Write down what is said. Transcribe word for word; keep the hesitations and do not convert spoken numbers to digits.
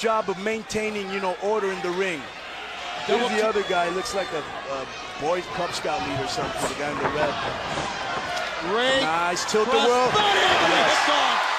job of maintaining, you know, order in the ring. Here's the other guy. Looks like a, a boy Cub Scout leader or something. The guy in the red. Ray nice tilt the world. Yes.